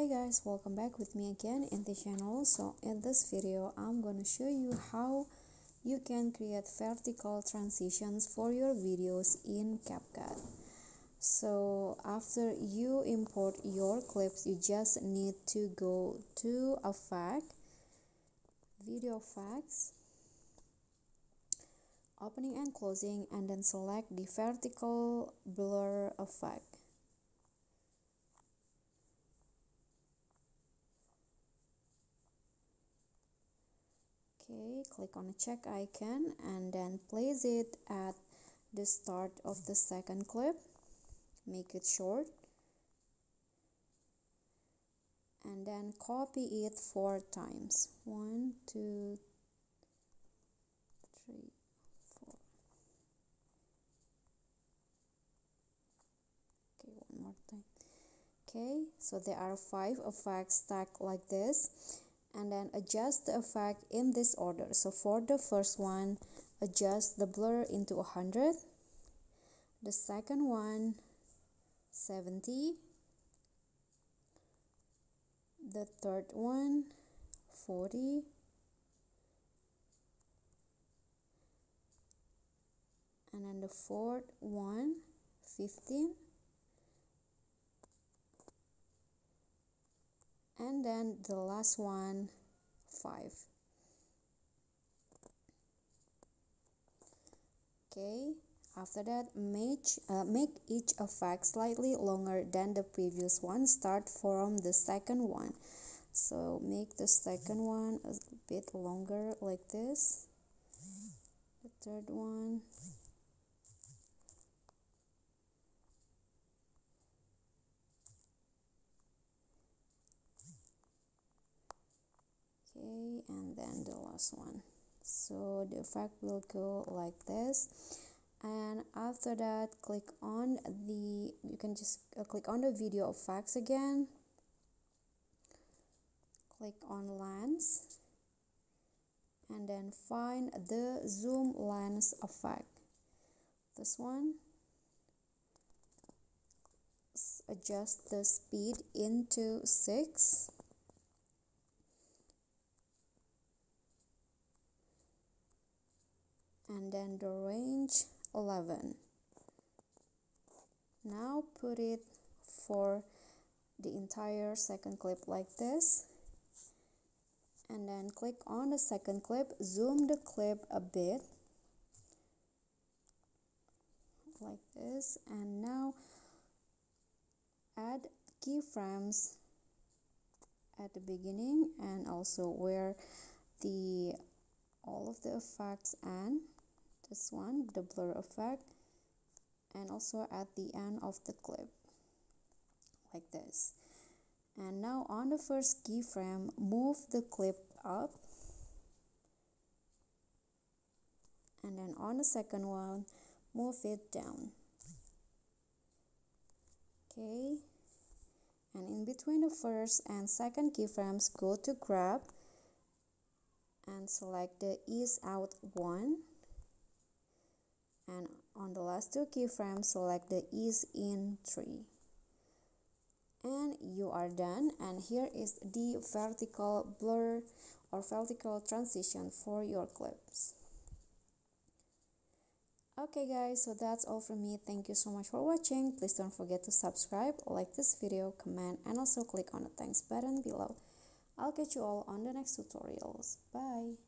Hi guys, welcome back with me again in the channel. So in this video I'm going to show you how you can create vertical transitions for your videos in CapCut. So after you import your clips, you just need to go to Effect, Video Effects, opening and closing, and then select the vertical blur effect. Okay, click on the check icon and then place it at the start of the second clip. Make it short and then copy it 4 times. 1, 2, 3, 4. Okay, one more time. Okay, so there are 5 effects stacked like this. And then adjust the effect in this order. So for the first one, adjust the blur into 100, the second one 70, the third one 40, and then the fourth one 15, and then the last one 5. Okay, after that make each effect slightly longer than the previous one. Start from the second one, so make the second one a bit longer like this, the third one, and then the last one. So the effect will go like this, and after that click on the, you can just click on the video effects again, click on lens, and then find the zoom lens effect, this one. Adjust the speed into 6. And then the range 11. Now put it for the entire second clip like this. And then click on the second clip, zoom the clip a bit like this, and now add keyframes at the beginning and also where the all of the effects and this one, the blur effect, and also at the end of the clip like this. And now on the first keyframe, move the clip up, and then on the second one move it down. Okay, and in between the first and second keyframes, go to grab and select the ease out one, and on the last 2 keyframes select the ease in 3, and you are done. And here is the vertical blur or vertical transition for your clips. Okay guys, so that's all from me. Thank you so much for watching. Please don't forget to subscribe, like this video, comment, and also click on the thanks button below. I'll catch you all on the next tutorials. Bye!